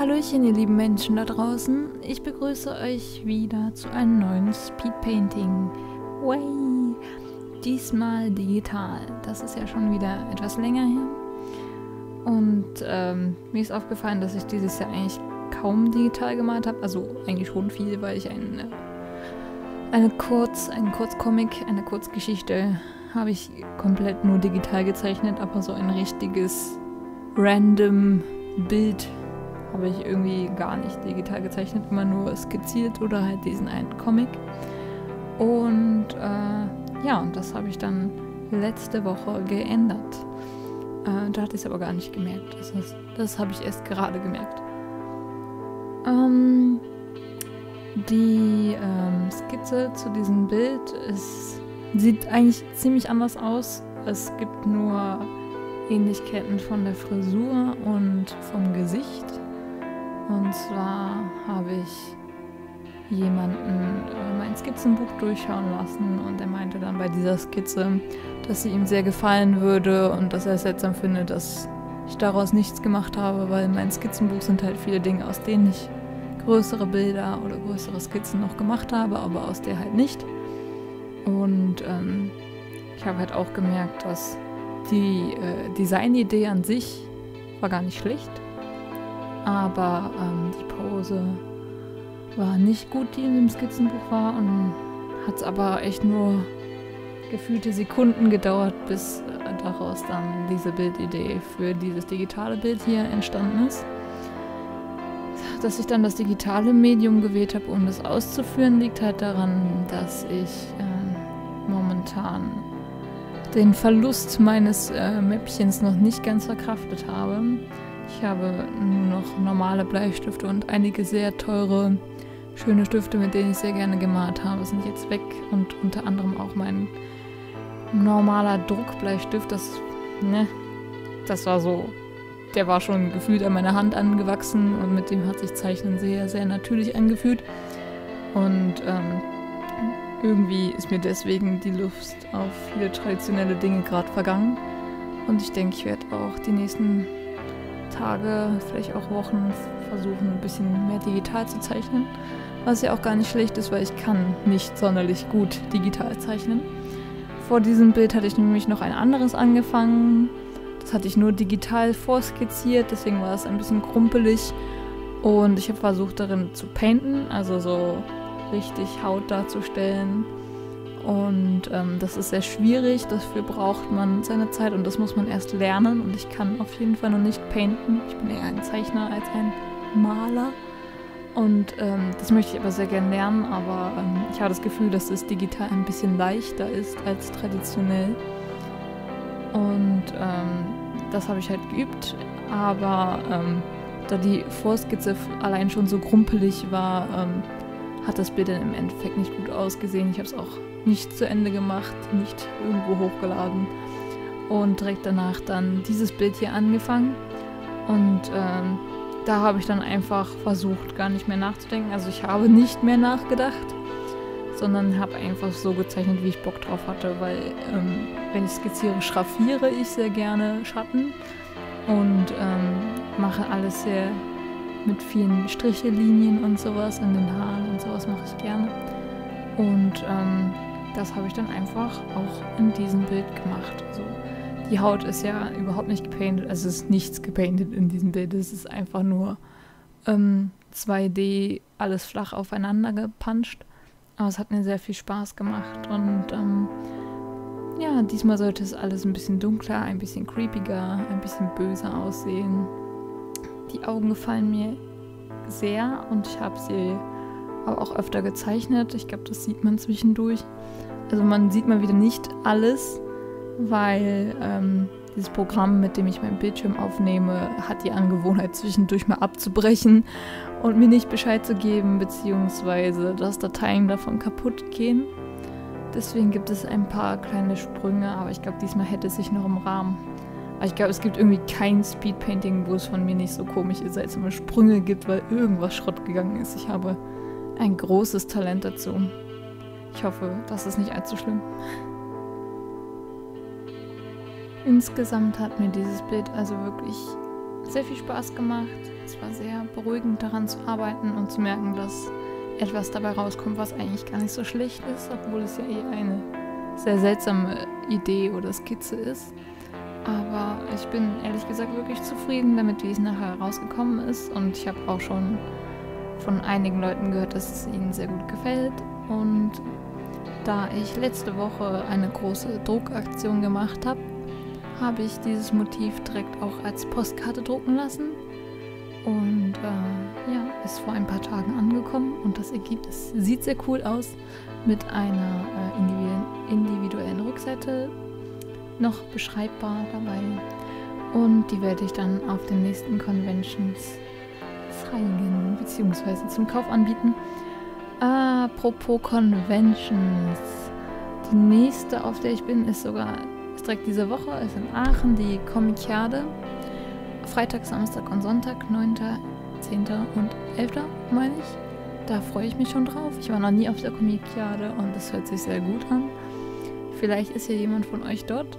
Hallöchen, ihr lieben Menschen da draußen. Ich begrüße euch wieder zu einem neuen Speedpainting. Way! Diesmal digital. Das ist ja schon wieder etwas länger her. Und mir ist aufgefallen, dass ich dieses Jahr eigentlich kaum digital gemalt habe. Also eigentlich schon viel, weil ich eine Kurzgeschichte habe ich komplett nur digital gezeichnet, aber so ein richtiges random Bild habe ich irgendwie gar nicht digital gezeichnet, immer nur skizziert oder halt diesen einen Comic. Und ja, das habe ich dann letzte Woche geändert. Da hatte ich es aber gar nicht gemerkt. Das heißt, das habe ich erst gerade gemerkt. Die Skizze zu diesem Bild sieht eigentlich ziemlich anders aus. Es gibt nur Ähnlichkeiten von der Frisur und vom Gesicht. Und zwar habe ich jemanden mein Skizzenbuch durchschauen lassen und er meinte dann bei dieser Skizze, dass sie ihm sehr gefallen würde und dass er es seltsam finde, dass ich daraus nichts gemacht habe, weil in meinem Skizzenbuch sind halt viele Dinge, aus denen ich größere Bilder oder größere Skizzen noch gemacht habe, aber aus der halt nicht. Und ich habe halt auch gemerkt, dass die Designidee an sich war gar nicht schlecht, aber die Pose war nicht gut, die in dem Skizzenbuch war, und hat es aber echt nur gefühlte Sekunden gedauert, bis daraus dann diese Bildidee für dieses digitale Bild hier entstanden ist. Dass ich dann das digitale Medium gewählt habe, um das auszuführen, liegt halt daran, dass ich momentan den Verlust meines Mäppchens noch nicht ganz verkraftet habe. Ich habe nur noch normale Bleistifte und einige sehr teure, schöne Stifte, mit denen ich sehr gerne gemalt habe, sind jetzt weg. Und unter anderem auch mein normaler Druckbleistift, das war so, der war schon gefühlt an meiner Hand angewachsen und mit dem hat sich Zeichnen sehr, sehr natürlich angefühlt. Und irgendwie ist mir deswegen die Lust auf viele traditionelle Dinge gerade vergangen. Und ich denke, ich werde auch die nächsten Tage, vielleicht auch Wochen versuchen, ein bisschen mehr digital zu zeichnen. Was ja auch gar nicht schlecht ist, weil ich kann nicht sonderlich gut digital zeichnen. Vor diesem Bild hatte ich nämlich noch ein anderes angefangen. Das hatte ich nur digital vorskizziert, deswegen war es ein bisschen krumpelig. Und ich habe versucht, darin zu painten, also so richtig Haut darzustellen, und das ist sehr schwierig, dafür braucht man seine Zeit und das muss man erst lernen, und ich kann auf jeden Fall noch nicht painten, ich bin eher ein Zeichner als ein Maler, und das möchte ich aber sehr gerne lernen, aber ich habe das Gefühl, dass es digital ein bisschen leichter ist als traditionell, und das habe ich halt geübt, aber da die Vorskizze allein schon so grumpelig war, hat das Bild dann im Endeffekt nicht gut ausgesehen. Ich habe es auch nicht zu Ende gemacht, nicht irgendwo hochgeladen. Und direkt danach dann dieses Bild hier angefangen. Und da habe ich dann einfach versucht, gar nicht mehr nachzudenken. Also ich habe nicht mehr nachgedacht, sondern habe einfach so gezeichnet, wie ich Bock drauf hatte. Weil wenn ich skizziere, schraffiere ich sehr gerne Schatten. Und mache alles sehr mit vielen Strichelinien und sowas in den Haaren und sowas mache ich gerne. Und das habe ich dann einfach auch in diesem Bild gemacht. Also, die Haut ist ja überhaupt nicht gepaintet, also es ist nichts gepaintet in diesem Bild. Es ist einfach nur 2D, alles flach aufeinander gepanscht. Aber es hat mir sehr viel Spaß gemacht. Und ja, diesmal sollte es alles ein bisschen dunkler, ein bisschen creepiger, ein bisschen böser aussehen. Die Augen gefallen mir sehr und ich habe sie aber auch öfter gezeichnet. Ich glaube, das sieht man zwischendurch. Also man sieht mal wieder nicht alles, weil dieses Programm, mit dem ich meinen Bildschirm aufnehme, hat die Angewohnheit, zwischendurch mal abzubrechen und mir nicht Bescheid zu geben, beziehungsweise dass Dateien davon kaputt gehen. Deswegen gibt es ein paar kleine Sprünge, aber ich glaube, diesmal hätte es sich noch im Rahmen. Ich glaube, es gibt irgendwie kein Speedpainting, wo es von mir nicht so komische, seltsame Sprünge gibt, weil irgendwas Schrott gegangen ist. Ich habe ein großes Talent dazu. Ich hoffe, das ist nicht allzu schlimm. Insgesamt hat mir dieses Bild also wirklich sehr viel Spaß gemacht. Es war sehr beruhigend, daran zu arbeiten und zu merken, dass etwas dabei rauskommt, was eigentlich gar nicht so schlecht ist, obwohl es ja eine sehr seltsame Idee oder Skizze ist. Aber ich bin ehrlich gesagt wirklich zufrieden damit, wie es nachher rausgekommen ist, und ich habe auch schon von einigen Leuten gehört, dass es ihnen sehr gut gefällt. Und da ich letzte Woche eine große Druckaktion gemacht habe, habe ich dieses Motiv direkt auch als Postkarte drucken lassen. Und ja, ist vor ein paar Tagen angekommen und das Ergebnis sieht sehr cool aus, mit einer individuellen Rückseite noch beschreibbar dabei. Und die werde ich dann auf den nächsten Conventions zeigen bzw. zum Kauf anbieten. Apropos Conventions. Die nächste, auf der ich bin, ist direkt diese Woche, ist in Aachen, die Comicade. Freitag, Samstag und Sonntag, 9., 10. und 11., meine ich. Da freue ich mich schon drauf. Ich war noch nie auf der Comicade und es hört sich sehr gut an. Vielleicht ist hier jemand von euch dort.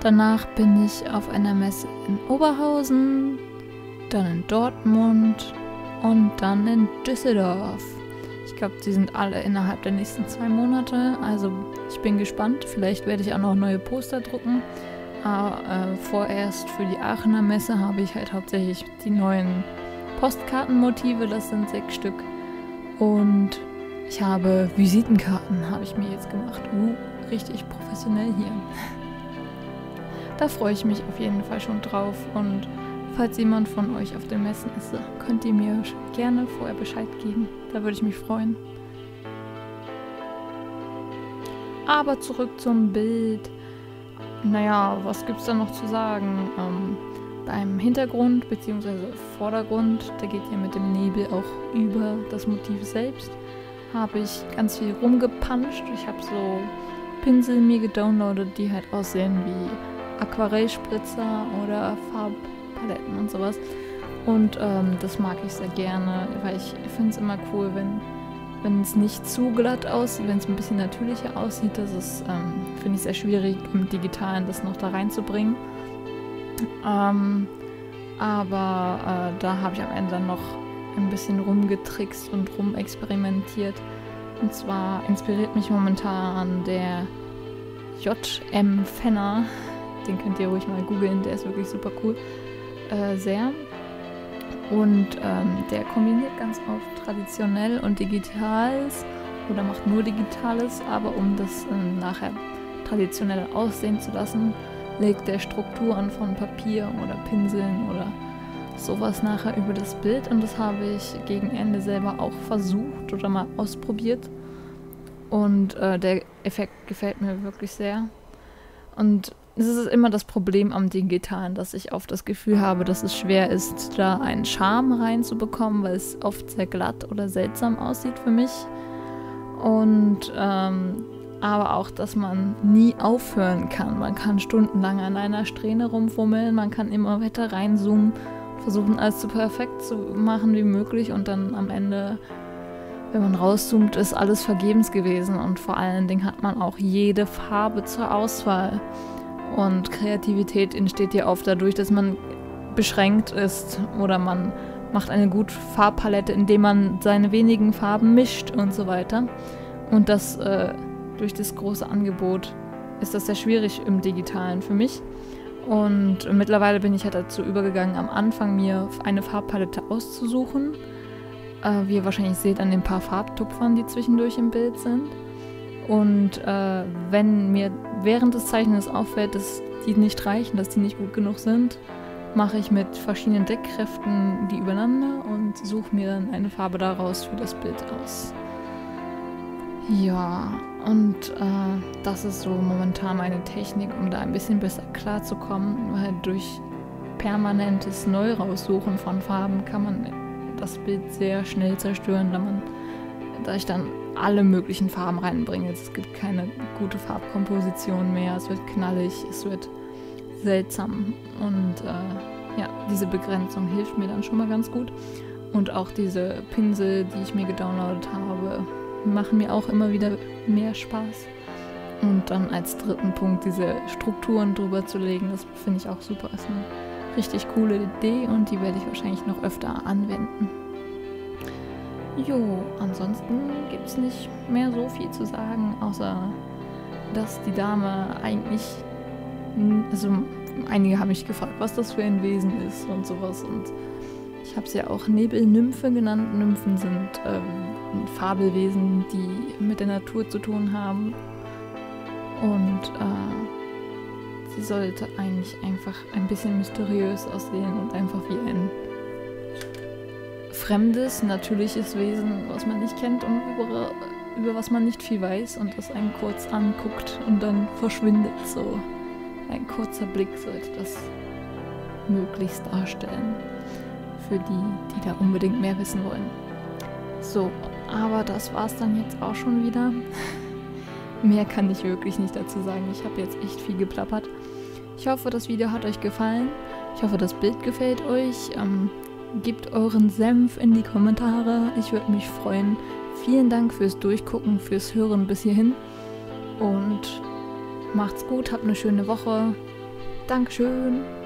Danach bin ich auf einer Messe in Oberhausen, dann in Dortmund und dann in Düsseldorf. Ich glaube, die sind alle innerhalb der nächsten 2 Monate. Also ich bin gespannt. Vielleicht werde ich auch noch neue Poster drucken. Aber vorerst für die Aachener Messe habe ich halt hauptsächlich die neuen Postkartenmotive. Das sind 6 Stück. Und ich habe Visitenkarten, habe ich mir jetzt gemacht. Richtig professionell hier. Da freue ich mich auf jeden Fall schon drauf. Und falls jemand von euch auf den Messen ist, könnt ihr mir gerne vorher Bescheid geben. Da würde ich mich freuen. Aber zurück zum Bild. Naja, was gibt's da noch zu sagen? Beim Hintergrund bzw. Vordergrund, der geht ja mit dem Nebel auch über das Motiv selbst, habe ich ganz viel rumgepanscht. Ich habe so Pinsel mir gedownloadet, die halt aussehen wie Aquarellspritzer oder Farbpaletten und sowas. Und das mag ich sehr gerne, weil ich finde es immer cool, wenn es nicht zu glatt aussieht, wenn es ein bisschen natürlicher aussieht. Das ist, finde ich, sehr schwierig, im Digitalen das noch da reinzubringen. Aber da habe ich am Ende dann noch ein bisschen rumgetrickst und rumexperimentiert. Und zwar inspiriert mich momentan der J.M. Fenner, den könnt ihr ruhig mal googeln, der ist wirklich super cool, sehr. Und der kombiniert ganz oft traditionell und Digitales oder macht nur Digitales, aber um das nachher traditionell aussehen zu lassen, legt der Strukturen von Papier oder Pinseln oder sowas nachher über das Bild, und das habe ich gegen Ende selber auch versucht oder mal ausprobiert, und der Effekt gefällt mir wirklich sehr. Und es ist immer das Problem am Digitalen, dass ich oft das Gefühl habe, dass es schwer ist, da einen Charme reinzubekommen, weil es oft sehr glatt oder seltsam aussieht für mich. Und aber auch, dass man nie aufhören kann. Man kann stundenlang an einer Strähne rumfummeln, man kann immer weiter reinzoomen, versuchen alles so perfekt zu machen wie möglich, und dann am Ende, wenn man rauszoomt, ist alles vergebens gewesen, und vor allen Dingen hat man auch jede Farbe zur Auswahl. Und Kreativität entsteht ja oft dadurch, dass man beschränkt ist, oder man macht eine gute Farbpalette, indem man seine wenigen Farben mischt und so weiter. Und das durch das große Angebot ist das sehr schwierig im Digitalen für mich. Und mittlerweile bin ich halt dazu übergegangen, am Anfang mir eine Farbpalette auszusuchen. Wie ihr wahrscheinlich seht an den paar Farbtupfern, die zwischendurch im Bild sind. Und wenn mir während des Zeichnens auffällt, dass die nicht reichen, dass die nicht gut genug sind, mache ich mit verschiedenen Deckkräften die übereinander und suche mir dann eine Farbe daraus für das Bild aus. Ja, und das ist so momentan meine Technik, um da ein bisschen besser klarzukommen, weil durch permanentes Neuraussuchen von Farben kann man das Bild sehr schnell zerstören, da ich dann alle möglichen Farben reinbringen. Es gibt keine gute Farbkomposition mehr, es wird knallig, es wird seltsam, und ja, diese Begrenzung hilft mir dann schon mal ganz gut. Und auch diese Pinsel, die ich mir gedownloadet habe, machen mir auch immer wieder mehr Spaß. Und dann als dritten Punkt diese Strukturen drüber zu legen, das finde ich auch super. Ist eine richtig coole Idee und die werde ich wahrscheinlich noch öfter anwenden. Jo, ansonsten gibt es nicht mehr so viel zu sagen, außer dass die Dame eigentlich, also einige haben mich gefragt, was das für ein Wesen ist und sowas, und ich habe es ja auch Nebelnymphe genannt. Nymphen sind Fabelwesen, die mit der Natur zu tun haben, und sie sollte eigentlich einfach ein bisschen mysteriös aussehen und einfach wie ein fremdes, natürliches Wesen, was man nicht kennt und über was man nicht viel weiß und das einen kurz anguckt und dann verschwindet. So ein kurzer Blick sollte das möglichst darstellen für die, die da unbedingt mehr wissen wollen. So, aber das war's dann jetzt auch schon wieder. Mehr kann ich wirklich nicht dazu sagen. Ich habe jetzt echt viel geplappert. Ich hoffe, das Video hat euch gefallen. Ich hoffe, das Bild gefällt euch. Gebt euren Senf in die Kommentare. Ich würde mich freuen. Vielen Dank fürs Durchgucken, fürs Hören bis hierhin. Und macht's gut, habt eine schöne Woche. Dankeschön.